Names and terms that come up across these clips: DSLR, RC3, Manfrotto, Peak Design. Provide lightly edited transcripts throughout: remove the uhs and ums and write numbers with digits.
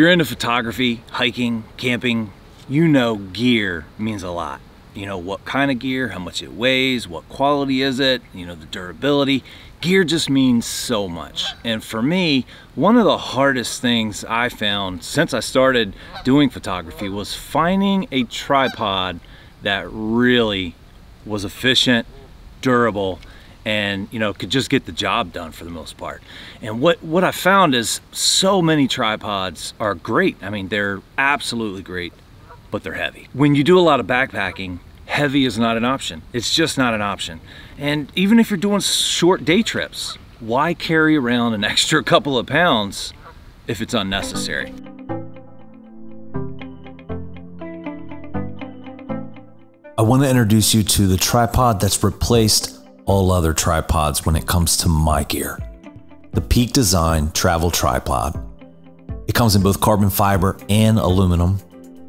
you're into photography, hiking, camping, you know gear means a lot. You know what kind of gear, how much it weighs, what quality is it, you know, the durability. Gear just means so much. And for me, one of the hardest things I found since I started doing photography was finding a tripod that really was efficient, durable, and you know, could just get the job done for the most part. And what I found is so many tripods are great. I mean, they're absolutely great, but they're heavy. When you do a lot of backpacking, heavy is not an option. It's just not an option. And even if you're doing short day trips, why carry around an extra couple of pounds if it's unnecessary? I want to introduce you to the tripod that's replaced all other tripods when it comes to my gear. The Peak Design Travel Tripod. It comes in both carbon fiber and aluminum.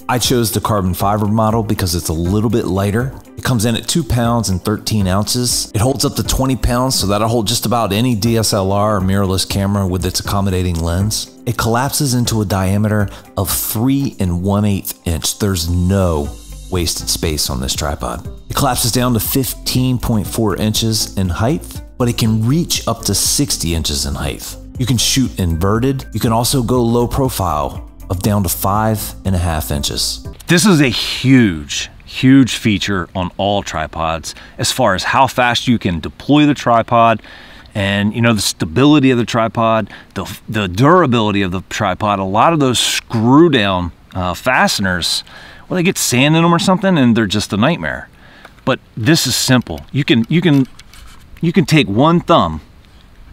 I chose the carbon fiber model because it's a little bit lighter. It comes in at 2 pounds and 13 ounces. It holds up to 20 pounds, so that'll hold just about any DSLR or mirrorless camera with its accommodating lens. It collapses into a diameter of 3 1/8 inch. There's no wasted space on this tripod. It collapses down to 15.4 inches in height, but it can reach up to 60 inches in height. You can shoot inverted. You can also go low profile of down to 5.5 inches. This is a huge, huge feature on all tripods as far as how fast you can deploy the tripod and, you know, the stability of the tripod, the durability of the tripod. A lot of those screw down fasteners, well, they get sand in them or something and they're just a nightmare. But this is simple. You can take one thumb,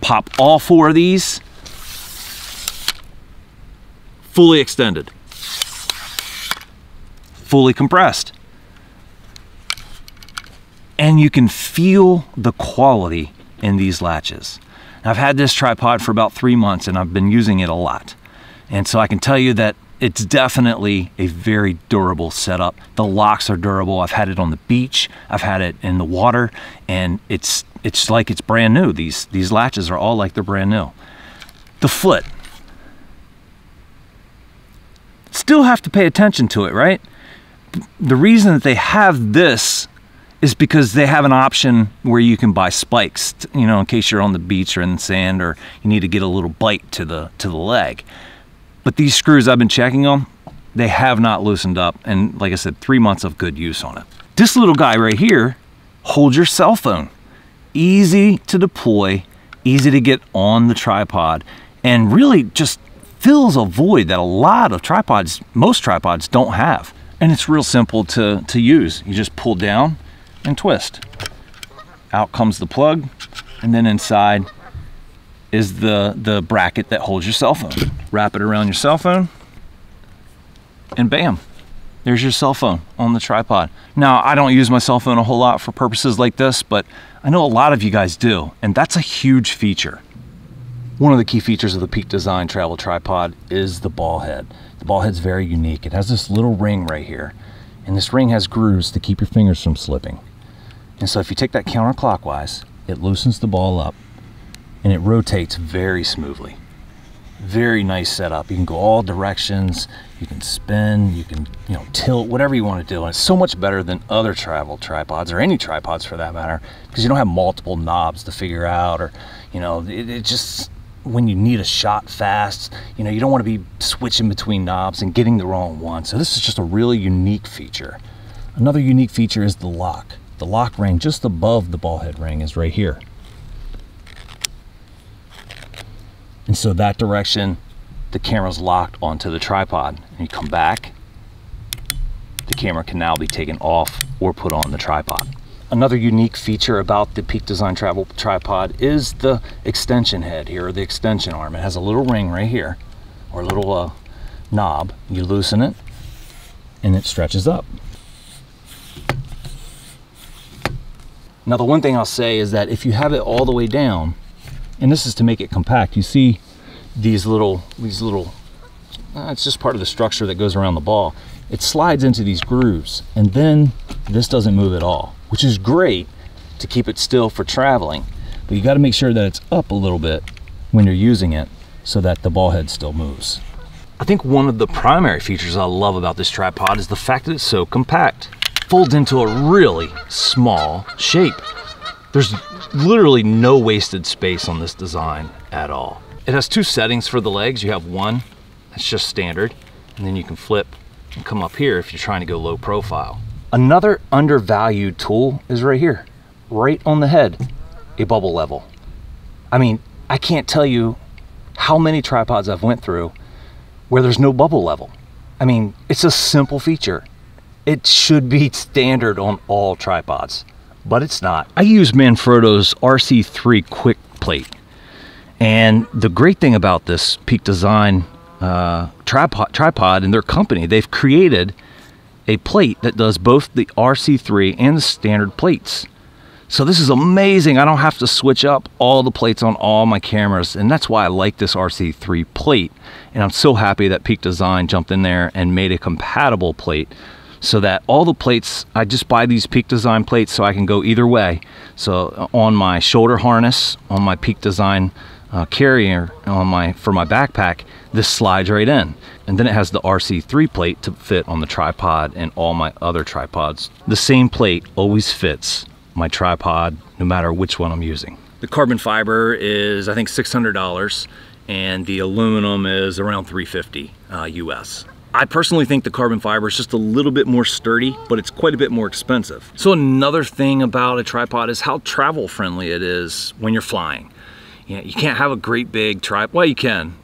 pop all four of these, fully extended, fully compressed, and you can feel the quality in these latches. Now, I've had this tripod for about 3 months and I've been using it a lot, and so I can tell you that it's definitely a very durable setup. The locks are durable. I've had it on the beach, I've had it in the water, and it's like it's brand new. These latches are all like they're brand new. The foot. Still have to pay attention to it, right? The reason that they have this is because they have an option where you can buy spikes, you know, in case you're on the beach or in the sand or you need to get a little bite to the leg. But these screws, I've been checking them, they have not loosened up, and like I said, 3 months of good use on it. This little guy right here holds your cell phone. Easy to deploy, easy to get on the tripod, and really just fills a void that a lot of tripods, most tripods, don't have. And it's real simple to use. You just pull down and twist. Out comes the plug, and then inside is the bracket that holds your cell phone. Wrap it around your cell phone, and bam, there's your cell phone on the tripod. Now, I don't use my cell phone a whole lot for purposes like this, but I know a lot of you guys do, and that's a huge feature. One of the key features of the Peak Design Travel Tripod is the ball head. The ball head's very unique. It has this little ring right here, and this ring has grooves to keep your fingers from slipping. And so if you take that counterclockwise, it loosens the ball up and it rotates very smoothly. Very nice setup. You can go all directions, you can spin, you can, you know, tilt, whatever you want to do. And it's so much better than other travel tripods, or any tripods for that matter, because you don't have multiple knobs to figure out, or, you know, it just, when you need a shot fast, you know, you don't want to be switching between knobs and getting the wrong one. So this is just a really unique feature. Another unique feature is the lock. The lock ring just above the ball head ring is right here. And so that direction, the camera's locked onto the tripod. And you come back, the camera can now be taken off or put on the tripod. Another unique feature about the Peak Design Travel Tripod is the extension head here, or the extension arm. It has a little ring right here, or a little knob. You loosen it, and it stretches up. Now, the one thing I'll say is that if you have it all the way down, and this is to make it compact, you see these little, it's just part of the structure that goes around the ball. It slides into these grooves, and then this doesn't move at all, which is great to keep it still for traveling, but you got to make sure that it's up a little bit when you're using it so that the ball head still moves. I think one of the primary features I love about this tripod is the fact that it's so compact. It folds into a really small shape. There's literally no wasted space on this design at all. It has two settings for the legs. You have one that's just standard, and then you can flip and come up here if you're trying to go low profile. Another undervalued tool is right here, right on the head, a bubble level. I mean, I can't tell you how many tripods I've went through where there's no bubble level. I mean, it's a simple feature. It should be standard on all tripods, but it's not. I use Manfrotto's RC3 quick plate. And the great thing about this Peak Design tripod and their company, they've created a plate that does both the RC3 and the standard plates. So this is amazing. I don't have to switch up all the plates on all my cameras, and that's why I like this RC3 plate. And I'm so happy that Peak Design jumped in there and made a compatible plate so that all the plates, I just buy these Peak Design plates so I can go either way. So on my shoulder harness, on my Peak Design carrier, for my backpack, this slides right in. And then it has the RC3 plate to fit on the tripod and all my other tripods. The same plate always fits my tripod, no matter which one I'm using. The carbon fiber is, I think, $600, and the aluminum is around $350 US. I personally think the carbon fiber is just a little bit more sturdy, but it's quite a bit more expensive. So another thing about a tripod is how travel friendly it is when you're flying. You know, you can't have a great big tripod. Well, you can,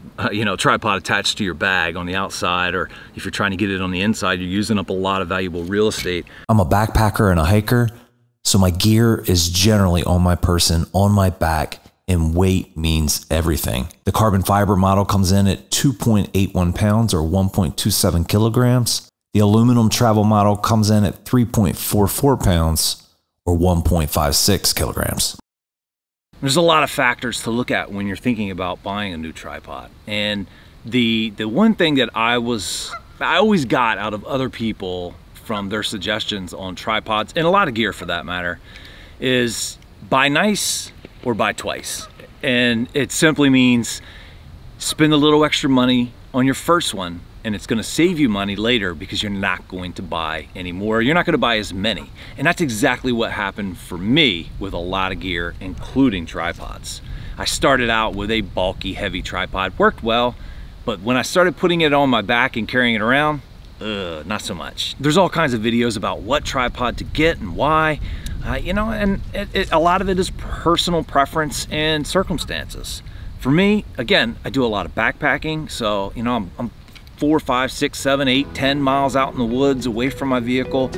tripod attached to your bag on the outside, or if you're trying to get it on the inside, you're using up a lot of valuable real estate. I'm a backpacker and a hiker. So my gear is generally on my person, on my back, and weight means everything. The carbon fiber model comes in at 2.81 pounds or 1.27 kilograms. The aluminum travel model comes in at 3.44 pounds or 1.56 kilograms. There's a lot of factors to look at when you're thinking about buying a new tripod. And the one thing that I always got out of other people from their suggestions on tripods, and a lot of gear for that matter, is buy nice or buy twice. And it simply means spend a little extra money on your first one, and it's gonna save you money later because you're not going to buy any more. You're not gonna buy as many. And that's exactly what happened for me with a lot of gear, including tripods. I started out with a bulky, heavy tripod, worked well, but when I started putting it on my back and carrying it around, not so much. There's all kinds of videos about what tripod to get and why, and a lot of it is personal preference and circumstances. For me, again, I do a lot of backpacking, so I'm 4, 5, 6, 7, 8, 10 miles out in the woods away from my vehicle.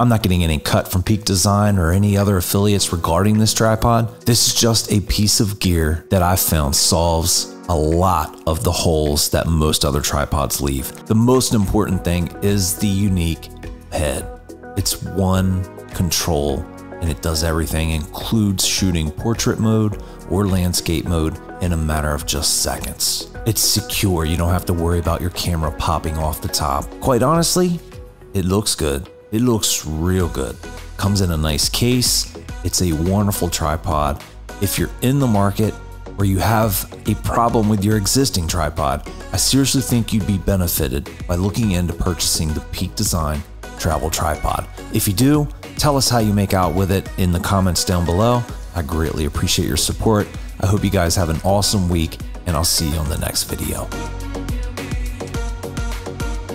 I'm not getting any cut from Peak Design or any other affiliates regarding this tripod. This is just a piece of gear that I found solves a lot of the holes that most other tripods leave. The most important thing is the unique head. It's one control and it does everything, includes shooting portrait mode or landscape mode in a matter of just seconds. It's secure. You don't have to worry about your camera popping off the top. Quite honestly, it looks good. It looks real good. Comes in a nice case. It's a wonderful tripod. If you're in the market or you have a problem with your existing tripod, I seriously think you'd be benefited by looking into purchasing the Peak Design travel tripod. If you do, tell us how you make out with it in the comments down below. I greatly appreciate your support. I hope you guys have an awesome week, and I'll see you on the next video.